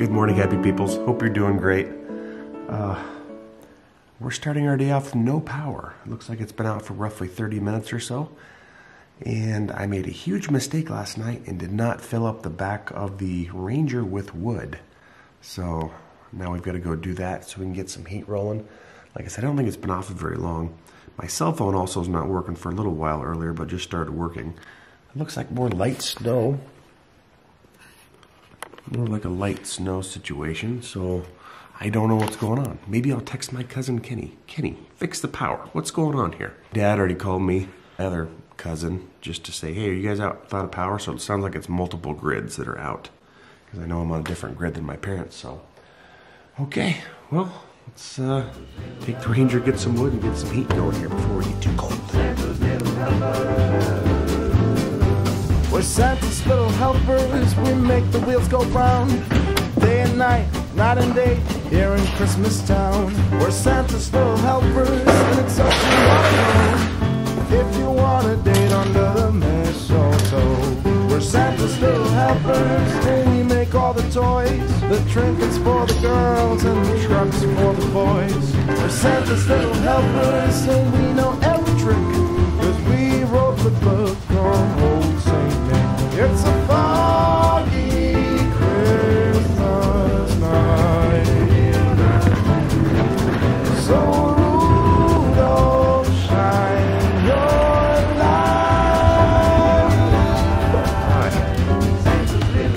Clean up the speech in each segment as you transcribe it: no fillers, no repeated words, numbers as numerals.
Good morning, happy peoples. Hope you're doing great. We're starting our day off with no power. It looks like it's been out for roughly 30 minutes or so. And I made a huge mistake last night and did not fill up the back of the Ranger with wood. So now we've got to go do that so we can get some heat rolling. Like I said, I don't think it's been off for very long. My cell phone also is not working for a little while earlier, but just started working. It looks like more light snow. More like a light snow situation, so I don't know what's going on. Maybe I'll text my cousin Kenny. Kenny, fix the power. What's going on here? Dad already called me, my other cousin, just to say, hey, are you guys out without a power? So it sounds like it's multiple grids that are out, because I know I'm on a different grid than my parents, so. Okay, well, let's take the Ranger, get some wood, and get some heat going here before we get too cold. We're Santa's little helpers, we make the wheels go round. Day and night, night and day, here in Christmas town. We're Santa's little helpers, and it's up to you. If you want a date under the mistletoe, we're Santa's little helpers, and we make all the toys. The trinkets for the girls, and the trucks for the boys. We're Santa's little helpers, and we know every trick, cause we wrote the book on Old Saint Nick. It's a foggy Christmas night, so Rudolph, shine your light. Santa's little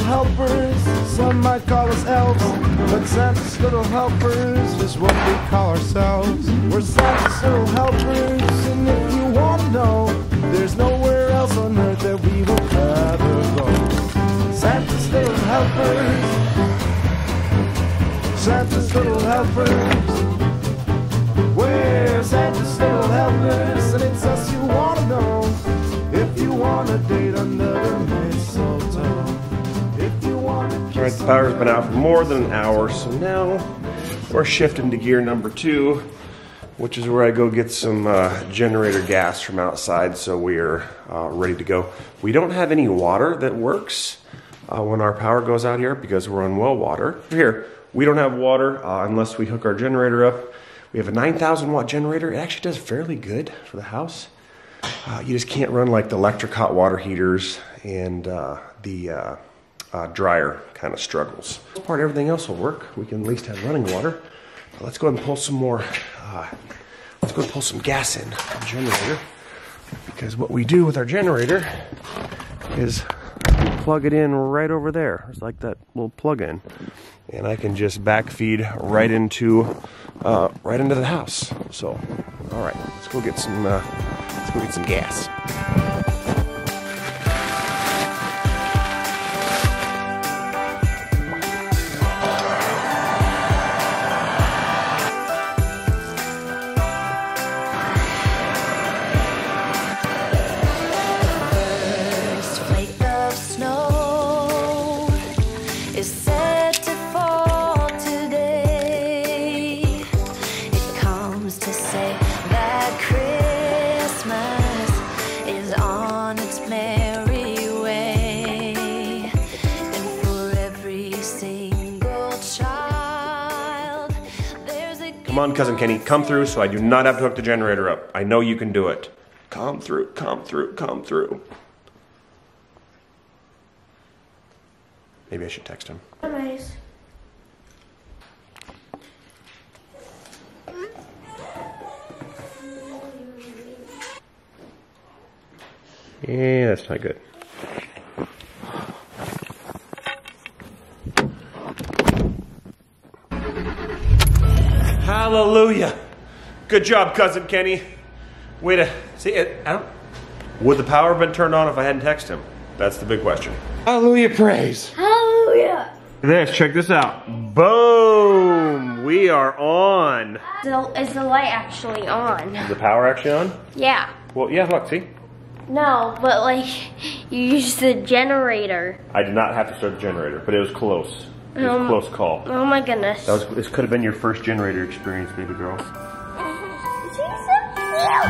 helper. Some might call us elves, but Santa's little helpers is what we call ourselves. We're Santa's little helpers, and if you want to know, there's nowhere else on earth that we will ever go. Santa's little helpers, Santa's little helpers. We're Santa's little helpers, and it's us you want to know. If you want a date under the mistletoe. Alright, the power's been out for more than an hour, so now we're shifting to gear number two, which is where I go get some generator gas from outside, so we're ready to go. We don't have any water that works when our power goes out here because we're on well water. Here, we don't have water unless we hook our generator up. We have a 9,000 watt generator. It actually does fairly good for the house. You just can't run like the electric hot water heaters and the dryer kind of struggles. For the most part, everything else will work. We can at least have running water. But let's go ahead and pull some more. Let's go and pull some gas in the generator, because what we do with our generator is we plug it in right over there. It's like that little plug-in, and I can just backfeed right into the house. So, all right, let's go get some gas. Come on, cousin Kenny, come through so I do not have to hook the generator up. I know you can do it. Come through, come through, come through. Maybe I should text him. Nice. Yeah, that's not good. Hallelujah. Good job, cousin Kenny. Way to see it. Would the power have been turned on if I hadn't texted him? That's the big question. Hallelujah, praise. Hallelujah. Check this out. Boom. Boom, we are on. Is the light actually on? Is the power actually on? Yeah. Well, yeah, look, see? No, but like, you used the generator. I did not have to start the generator, but it was close. It was a close call. Oh my goodness. That was, this could have been your first generator experience, baby girl. She's so cute!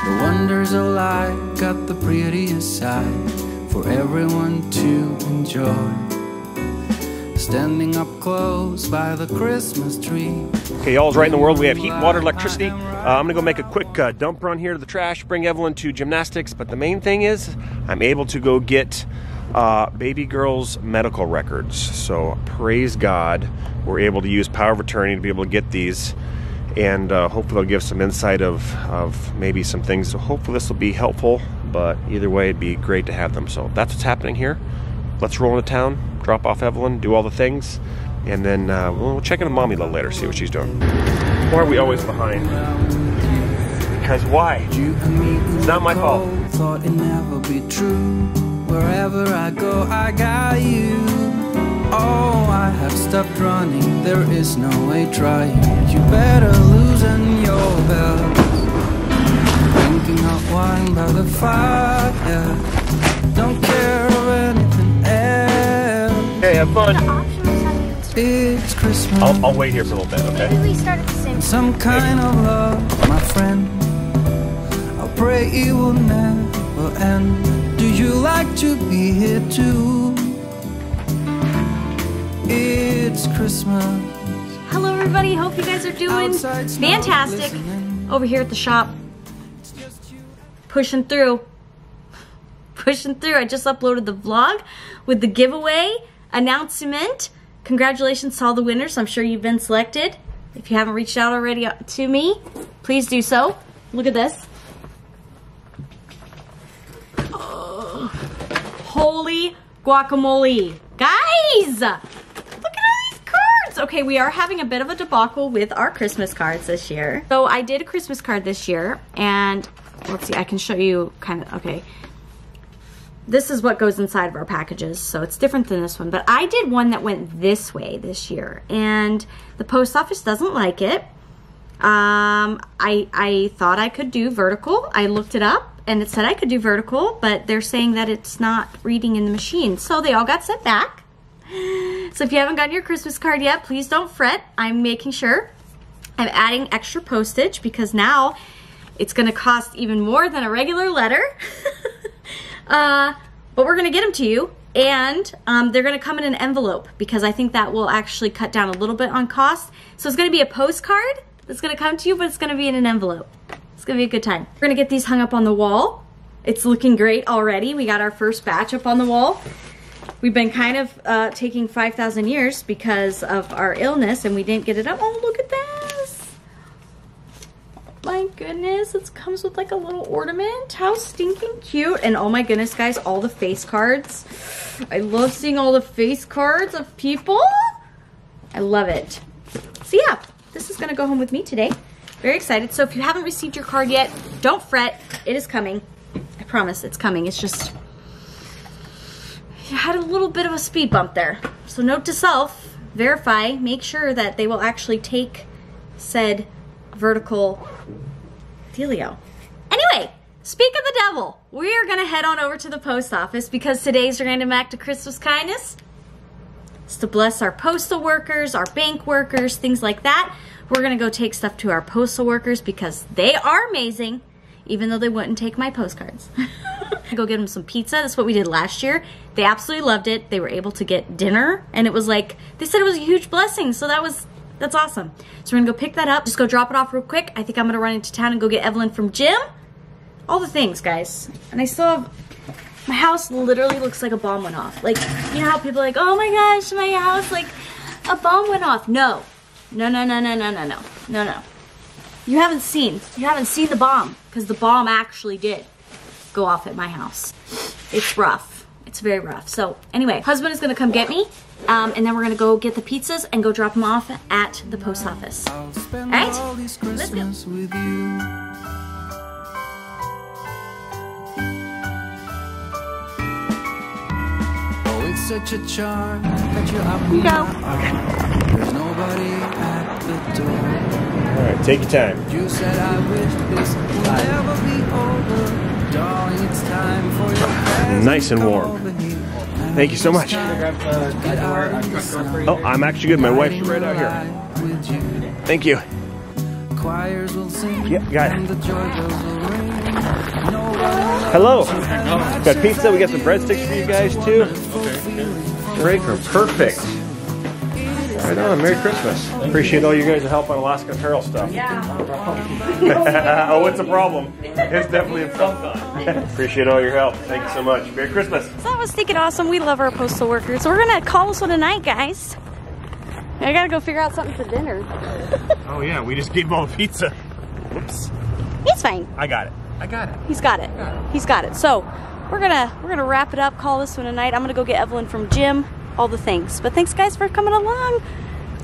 The wonders of life got the prettiest side for everyone to enjoy. Standing up close by the Christmas tree. Okay, all's right in the world. We have heat, water, electricity. I'm gonna go make a quick dump run here to the trash, bring Evelynn to gymnastics, but the main thing is I'm able to go get baby girl's medical records. So praise God, we're able to use power of attorney to be able to get these. And hopefully it'll give some insight of maybe some things. So hopefully this will be helpful, but either way it'd be great to have them. So that's what's happening here. Let's roll into town, drop off Evelynn, do all the things, and then we'll check in on Mommy a little later, see what she's doing. Why are we always behind? Because why? It's not my fault. Thought it'd never be true. Wherever I go, I got you. Oh, I have stopped running, there is no way trying. You better loosen your belt. Drinking hot wine by the fire. Don't care of anything else. Hey, have fun. It's Christmas. I'll wait here for a little bit, okay? Maybe we start at the same time. Some kind of love, my friend. I pray it will never end. Do you like to be here too? It's Christmas. Hello everybody, hope you guys are doing fantastic over here at the shop. Pushing through. Pushing through. I just uploaded the vlog with the giveaway announcement. Congratulations to all the winners. I'm sure you've been selected. If you haven't reached out already to me, please do so. Look at this. Oh, holy guacamole. Guys! Okay, we are having a bit of a debacle with our Christmas cards this year. So I did a Christmas card this year, and let's see, I can show you kind of, okay. This is what goes inside of our packages, so it's different than this one, but I did one that went this way this year, and the post office doesn't like it. I thought I could do vertical. I looked it up, and it said I could do vertical, but they're saying that it's not reading in the machine, so they all got sent back. So if you haven't gotten your Christmas card yet, please don't fret. I'm making sure I'm adding extra postage because now it's going to cost even more than a regular letter. But we're going to get them to you, and they're going to come in an envelope because I think that will actually cut down a little bit on cost. So it's going to be a postcard that's going to come to you, but it's going to be in an envelope. It's going to be a good time. We're going to get these hung up on the wall. It's looking great already. We got our first batch up on the wall. We've been kind of taking 5,000 years because of our illness, and we didn't get it up. Oh, look at this. My goodness, it comes with like a little ornament. How stinking cute. And oh my goodness, guys, all the face cards. I love seeing all the face cards of people. I love it. So yeah, this is gonna go home with me today. Very excited. So if you haven't received your card yet, don't fret. It is coming. I promise it's coming. It's just... had a little bit of a speed bump there. So note to self, verify, make sure that they will actually take said vertical dealio. Anyway, speak of the devil, we are gonna head on over to the post office because today's random act of Christmas kindness is to bless our postal workers, our bank workers, things like that. We're gonna go take stuff to our postal workers because they are amazing, even though they wouldn't take my postcards. Go get them some pizza. That's what we did last year. They absolutely loved it. They were able to get dinner, and it was like, they said it was a huge blessing, so that's awesome. So we're gonna go pick that up, just go drop it off real quick. I think I'm gonna run into town and go get Evelynn from gym. All the things, guys. And I still have, my house literally looks like a bomb went off. Like, you know how people are like, oh my gosh, my house, like a bomb went off. No, no, no, no, no, no, no, no, no, no. You haven't seen the bomb, because the bomb actually did go off at my house. It's rough. It's very rough. So anyway, husband is gonna come get me, and then we're gonna go get the pizzas and go drop them off at the post office. All right, let's go. With you. Oh, it's such a charm that you up. There's nobody at the door. All right, take your time. You said I wish this would never be over. Darling, it's time for your nice and warm. Thank you so much. Oh, I'm actually good. My wife's right out here. Thank you. Choirs will sing. Yep, got it. Hello. Got pizza. We got some breadsticks for you guys too. Okay. Great. Perfect. Right on. Merry Christmas. Appreciate all you guys' help on Alaskan Apparel stuff. Yeah. Oh, it's a problem. It's definitely a problem. Appreciate all your help. Thank you so much. Merry Christmas. So that was stinking awesome. We love our postal workers. So we're gonna call this one a night, guys. I gotta go figure out something for dinner. Oh yeah, we just gave him all the pizza. Whoops. He's fine. I got it. I got it. He's got it. He's got it. So we're gonna wrap it up, call this one a night. I'm gonna go get Evelynn from gym, all the things. But thanks guys for coming along.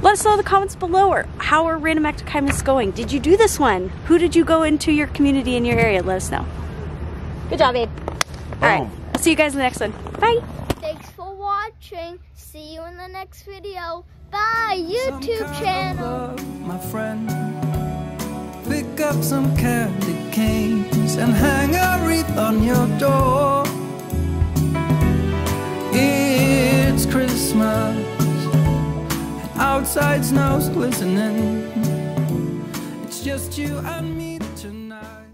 Let us know in the comments below or how are random act of kindness going. Did you do this one? Who did you go into your community in your area? Let us know. Good job, babe. Alright, I'll see you guys in the next one. Bye. Thanks for watching. See you in the next video. Bye, YouTube channel. My friend, pick up some candy canes and hang a wreath on your door. It's Christmas, and outside snow's glistening. It's just you and me tonight.